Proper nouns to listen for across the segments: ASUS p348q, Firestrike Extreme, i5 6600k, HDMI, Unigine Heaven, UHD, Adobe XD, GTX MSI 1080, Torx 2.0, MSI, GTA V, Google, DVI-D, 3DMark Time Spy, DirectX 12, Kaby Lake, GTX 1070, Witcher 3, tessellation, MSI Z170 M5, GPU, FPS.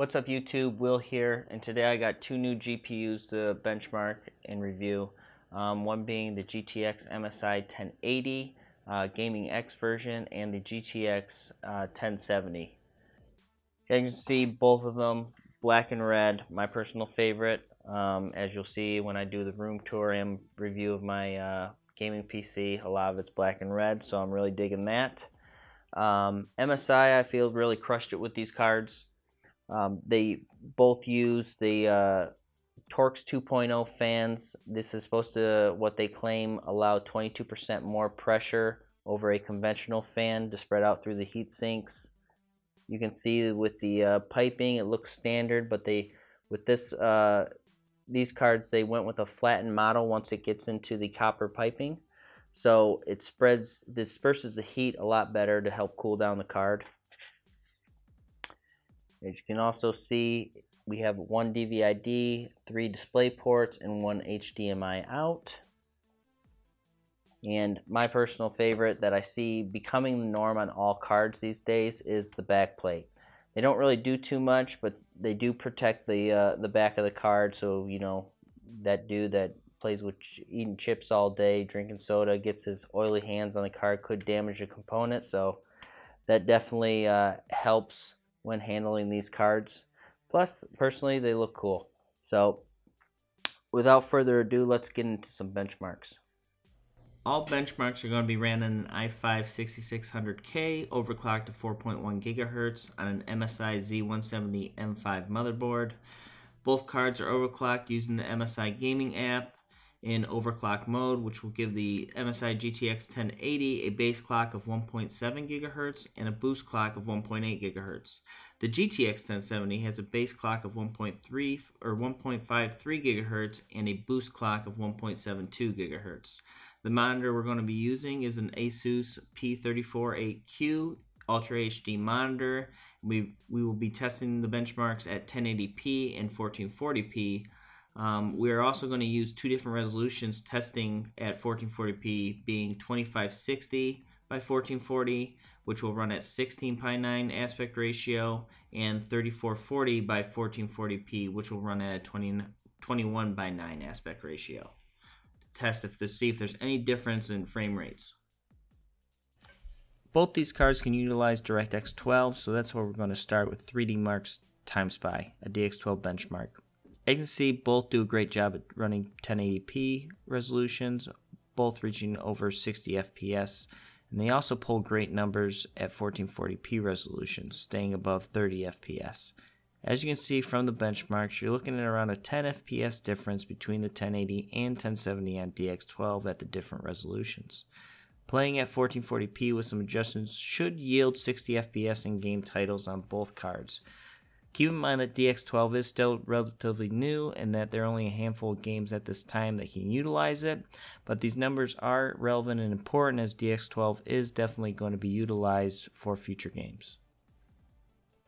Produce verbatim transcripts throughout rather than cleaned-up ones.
What's up YouTube, Will here, and today I got two new G P Us to benchmark and review. Um, one being the G T X M S I ten eighty uh, Gaming X version and the G T X uh, ten seventy. As you can see, both of them black and red, my personal favorite. Um, as you'll see when I do the room tour and review of my uh, gaming P C, a lot of it's black and red, so I'm really digging that. Um, M S I, I feel, really crushed it with these cards. Um, they both use the uh, Torx two point oh fans. This is supposed to, what they claim, allow twenty-two percent more pressure over a conventional fan to spread out through the heat sinks. You can see with the uh, piping, it looks standard, but they, with this, uh, these cards, they went with a flattened model once it gets into the copper piping. So it spreads, disperses the heat a lot better to help cool down the card. As you can also see, we have one D V I-D, three display ports, and one H D M I out. And my personal favorite that I see becoming the norm on all cards these days is the back plate. They don't really do too much, but they do protect the uh, the back of the card. So, you know, that dude that plays with ch eating chips all day, drinking soda, gets his oily hands on the card, could damage a component. So that definitely uh, helps when handling these cards. Plus, personally, they look cool. So without further ado, let's get into some benchmarks. All benchmarks are going to be ran on an i five sixty-six hundred K overclocked to four point one gigahertz on an M S I Z one seventy M five motherboard. Both cards are overclocked using the M S I gaming app in overclock mode, which will give the M S I G T X ten eighty a base clock of one point seven gigahertz and a boost clock of one point eight gigaherts. The G T X ten seventy has a base clock of one point three or one point five three gigahertz and a boost clock of one point seven two gigahertz. The monitor we're going to be using is an ASUS p three forty-eight q Ultra H D monitor. We we will be testing the benchmarks at ten eighty p and fourteen forty p. Um, we are also going to use two different resolutions, testing at fourteen forty p being twenty-five sixty by fourteen forty, which will run at sixteen by nine aspect ratio, and thirty-four forty by fourteen forty p, which will run at twenty-one by nine aspect ratio. To test if to see if there's any difference in frame rates. Both these cards can utilize DirectX twelve, so that's where we're going to start with three D Mark Time Spy, a D X twelve benchmark. As you can see, both do a great job at running ten eighty p resolutions, both reaching over sixty F P S, and they also pull great numbers at fourteen forty p resolutions, staying above thirty F P S. As you can see from the benchmarks, you're looking at around a ten F P S difference between the ten eighty and ten seventy on D X twelve at the different resolutions. Playing at fourteen forty p with some adjustments should yield sixty F P S in game titles on both cards. Keep in mind that D X twelve is still relatively new and that there are only a handful of games at this time that can utilize it, but these numbers are relevant and important as D X twelve is definitely going to be utilized for future games.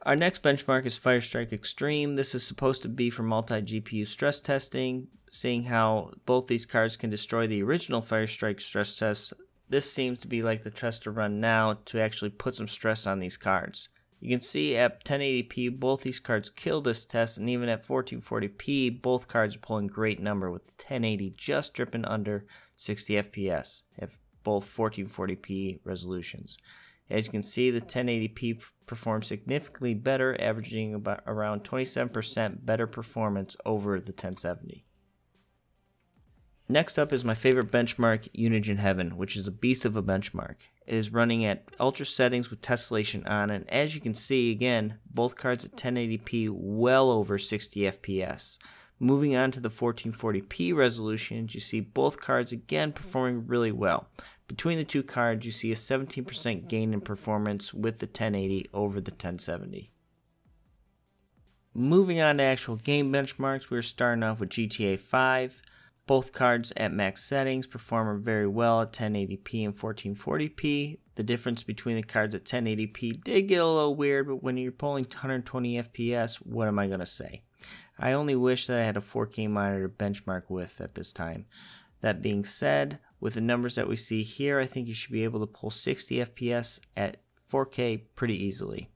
Our next benchmark is Firestrike Extreme. This is supposed to be for multi-G P U stress testing, seeing how both these cards can destroy the original Firestrike stress tests. This seems to be like the test to run now to actually put some stress on these cards. You can see at ten eighty p, both these cards kill this test, and even at fourteen forty p, both cards are pulling great number, with the ten eighty just dripping under sixty F P S at both fourteen forty p resolutions. As you can see, the ten eighty p performs significantly better, averaging about around twenty-seven percent better performance over the ten seventy. Next up is my favorite benchmark, Unigine Heaven, which is a beast of a benchmark. It is running at ultra settings with tessellation on, and as you can see, again, both cards at ten eighty p well over sixty F P S. Moving on to the fourteen forty p resolutions, you see both cards again performing really well. Between the two cards, you see a seventeen percent gain in performance with the ten eighty over the ten seventy. Moving on to actual game benchmarks, we're starting off with G T A five. Both cards at max settings perform very well at ten eighty p and fourteen forty p. The difference between the cards at ten eighty p did get a little weird, but when you're pulling one hundred twenty F P S, what am I going to say? I only wish that I had a four K monitor to benchmark with at this time. That being said, with the numbers that we see here, I think you should be able to pull sixty F P S at four K pretty easily.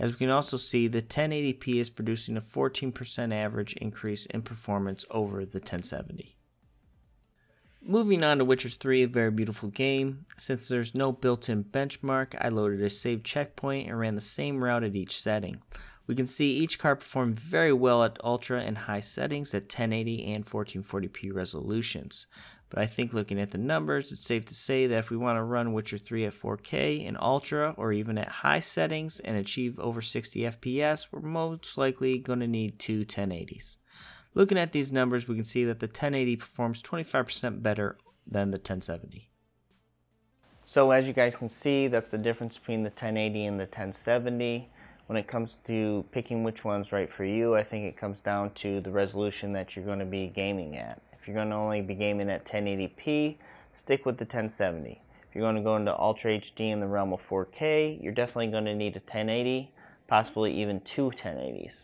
As we can also see, the ten eighty p is producing a fourteen percent average increase in performance over the ten seventy. Moving on to Witcher three, a very beautiful game. Since there's no built-in benchmark, I loaded a save checkpoint and ran the same route at each setting. We can see each card performed very well at ultra and high settings at ten eighty and fourteen forty p resolutions. But I think looking at the numbers, it's safe to say that if we want to run Witcher three at four K in ultra or even at high settings and achieve over sixty F P S, we're most likely going to need two ten eighties. Looking at these numbers, we can see that the ten eighty performs twenty-five percent better than the ten seventy. So as you guys can see, that's the difference between the ten eighty and the ten seventy. When it comes to picking which one's right for you, I think it comes down to the resolution that you're going to be gaming at. If you're going to only be gaming at ten eighty p, stick with the ten seventy. If you're going to go into Ultra H D in the realm of four K, you're definitely going to need a ten eighty, possibly even two ten eighties.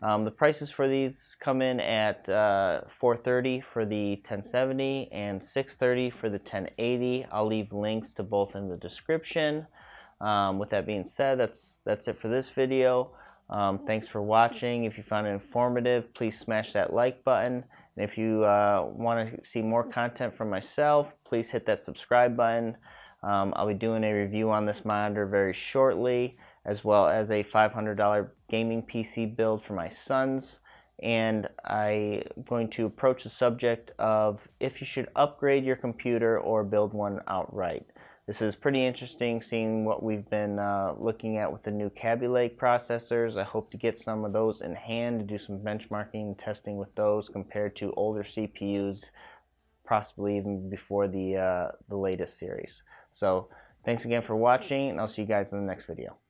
Um, the prices for these come in at uh, four hundred thirty dollars for the ten seventy and six hundred thirty dollars for the ten eighty. I'll leave links to both in the description. Um, with that being said, that's, that's it for this video. Um, thanks for watching. If you found it informative, please smash that like button. And if you uh, want to see more content from myself, please hit that subscribe button. Um, I'll be doing a review on this monitor very shortly, as well as a five hundred dollar gaming P C build for my sons. And I'm going to approach the subject of if you should upgrade your computer or build one outright. This is pretty interesting seeing what we've been uh, looking at with the new Kaby Lake processors. I hope to get some of those in hand to do some benchmarking and testing with those compared to older C P Us, possibly even before the, uh, the latest series. So thanks again for watching, and I'll see you guys in the next video.